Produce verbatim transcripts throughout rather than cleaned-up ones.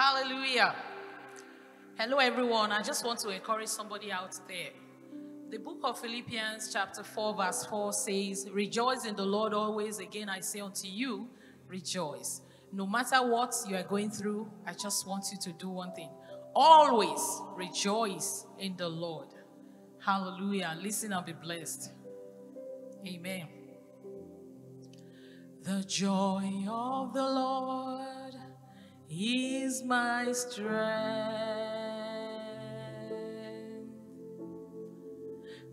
Hallelujah. Hello, everyone. I just want to encourage somebody out there. The book of Philippians chapter four verse four says, rejoice in the Lord always. Again, I say unto you, rejoice. No matter what you are going through, I just want you to do one thing. Always rejoice in the Lord. Hallelujah. Listen and be blessed. Amen. The joy of the Lord is my strength.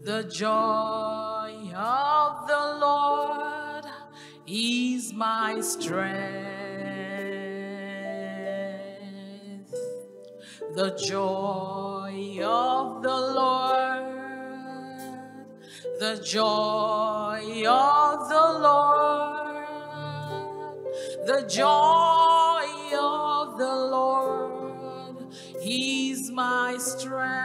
The joy of the Lord is my strength. The joy of the Lord, the joy of the Lord. The joy of the Lord is my strength.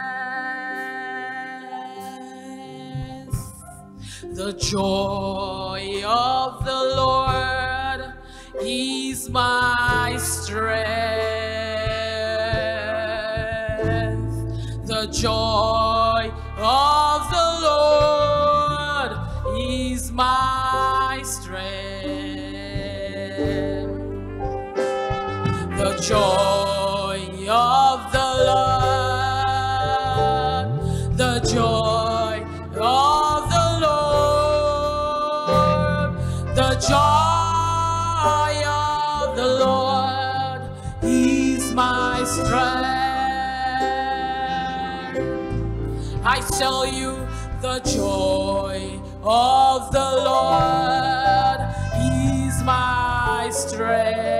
The joy of the Lord is my strength. The joy of the Lord is my strength. The joy of the Lord, the joy of the Lord, the joy of the Lord is my strength. I tell you, the joy of the Lord is my strength.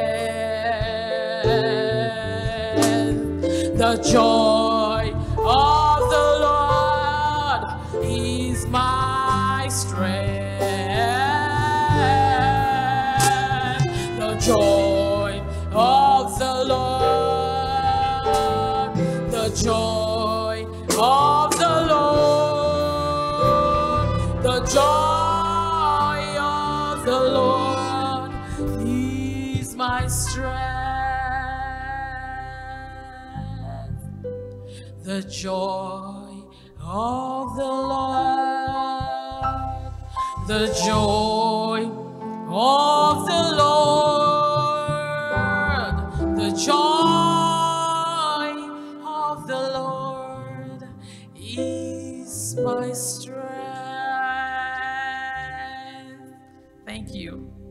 The joy of the Lord is my strength. The joy of the Lord, the joy of the Lord, the joy of the Lord is my strength. The joy of the Lord, the joy of the Lord, the joy of the Lord is my strength. Thank you.